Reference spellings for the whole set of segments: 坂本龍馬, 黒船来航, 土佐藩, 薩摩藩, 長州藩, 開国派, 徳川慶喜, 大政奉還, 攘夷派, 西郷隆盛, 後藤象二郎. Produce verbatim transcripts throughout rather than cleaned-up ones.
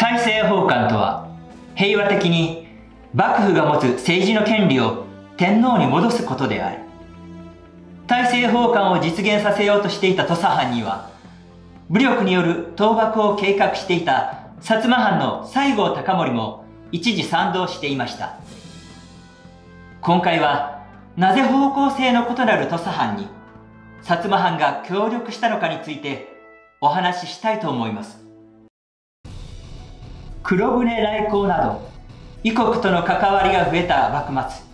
大政奉還とは、平和的に幕府が持つ政治の権利を天皇に戻すことである。大政奉還を実現させようとしていた土佐藩には、武力による討幕を計画していた薩摩藩の西郷隆盛も一時賛同していました。今回はなぜ方向性の異なる土佐藩に薩摩藩が協力したのかについてお話ししたいと思います。黒船来航など異国との関わりが増えた幕末、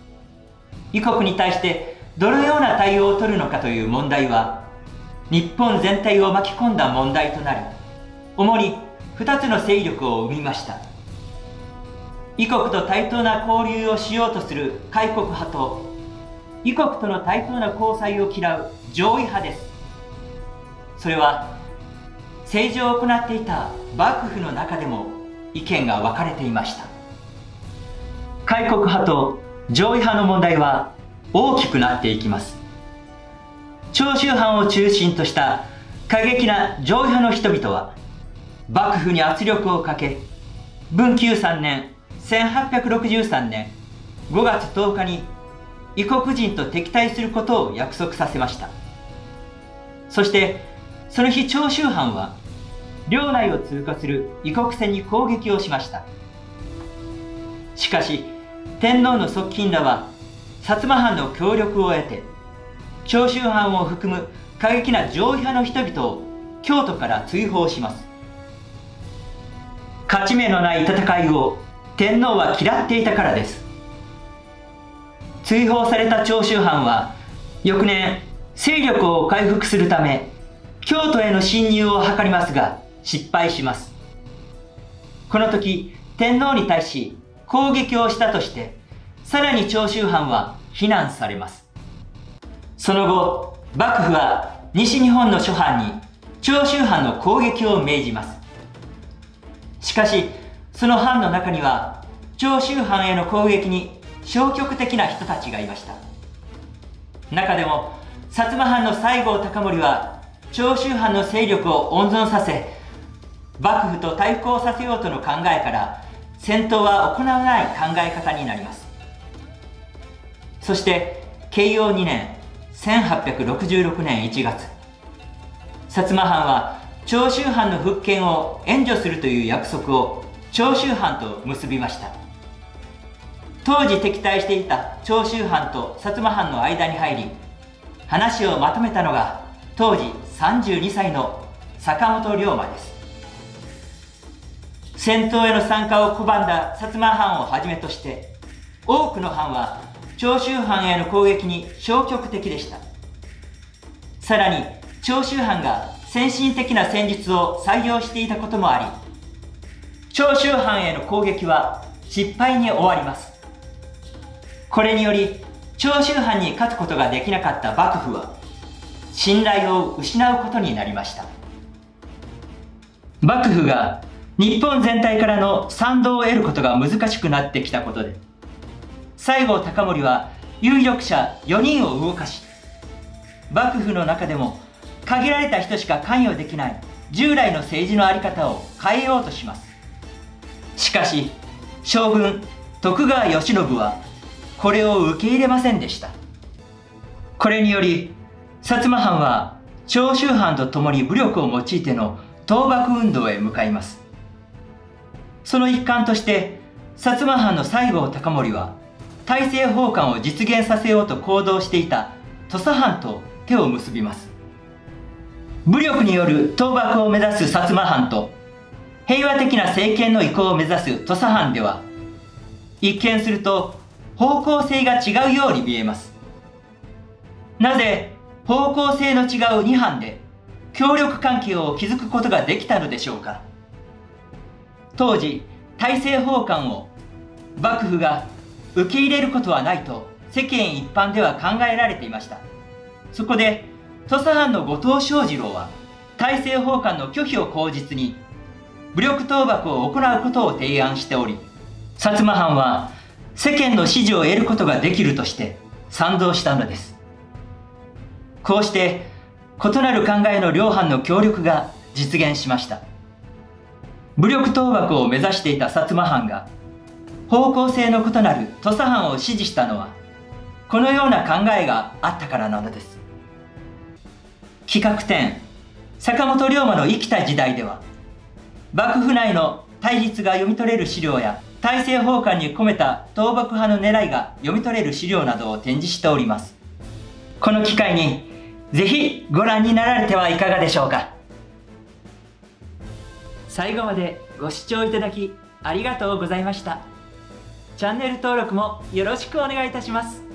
異国に対してどのような対応を取るのかという問題は、日本全体を巻き込んだ問題となり、主にふたつの勢力を生みました。異国と対等な交流をしようとする開国派と、異国との対等な交際を嫌う攘夷派です。それは政治を行っていた幕府の中でも意見が分かれていました。開国派と攘夷派の問題は大きくなっていきます。長州藩を中心とした過激な攘夷派の人々は幕府に圧力をかけ、文久さんねんせんはっぴゃくろくじゅうさんねんごがつとおかに異国人と敵対することを約束させました。そしてその日、長州藩は領内を通過する異国船に攻撃をしました。しかし天皇の側近らは薩摩藩の協力を得て、長州藩を含む過激な攘夷派の人々を京都から追放します。勝ち目のない戦いを天皇は嫌っていたからです。追放された長州藩は翌年、勢力を回復するため京都への侵入を図りますが失敗します。この時天皇に対し攻撃をしたとして、さらに長州藩は非難されます。その後、幕府は西日本の諸藩に長州藩の攻撃を命じます。しかしその藩の中には長州藩への攻撃に消極的な人たちがいました。中でも薩摩藩の西郷隆盛は長州藩の勢力を温存させ、幕府と対抗させようとの考えから戦闘は行わない考え方になります。そして慶応にねんせんはっぴゃくろくじゅうろくねんいちがつ、薩摩藩は長州藩の復権を援助するという約束を長州藩と結びました。当時敵対していた長州藩と薩摩藩の間に入り、話をまとめたのが当時さんじゅうにさいの坂本龍馬です。戦闘への参加を拒んだ薩摩藩をはじめとして多くの藩は長州藩への攻撃に消極的でした。さらに長州藩が先進的な戦術を採用していたこともあり、長州藩への攻撃は失敗に終わります。これにより長州藩に勝つことができなかった幕府は信頼を失うことになりました。幕府が日本全体からの賛同を得ることが難しくなってきたことで、西郷隆盛は有力者よにんを動かし、幕府の中でも限られた人しか関与できない従来の政治の在り方を変えようとします。しかし将軍徳川慶喜はこれを受け入れませんでした。これにより薩摩藩は長州藩と共に武力を用いての討幕運動へ向かいます。その一環として薩摩藩の西郷隆盛は大政奉還を実現させようと行動していた土佐藩と手を結びます。武力による討幕を目指す薩摩藩と平和的な政権の移行を目指す土佐藩では、一見すると方向性が違うように見えます。なぜ方向性の違うにはんで協力関係を築くことができたのでしょうか。当時大政奉還を幕府が受け入れることはないと世間一般では考えられていました。そこで土佐藩の後藤象二郎は大政奉還の拒否を口実に武力討幕を行うことを提案しており、薩摩藩は世間の支持を得ることができるとして賛同したのです。こうして異なる考えの両藩の協力が実現しました。武力討幕を目指していた薩摩藩が方向性の異なる土佐藩を支持したのは、このような考えがあったからなのです。企画展坂本龍馬の生きた時代では、幕府内の対立が読み取れる資料や大政奉還に込めた倒幕派の狙いが読み取れる資料などを展示しております。この機会にぜひご覧になられてはいかがでしょうか。最後までご視聴いただきありがとうございました。チャンネル登録もよろしくお願いいたします。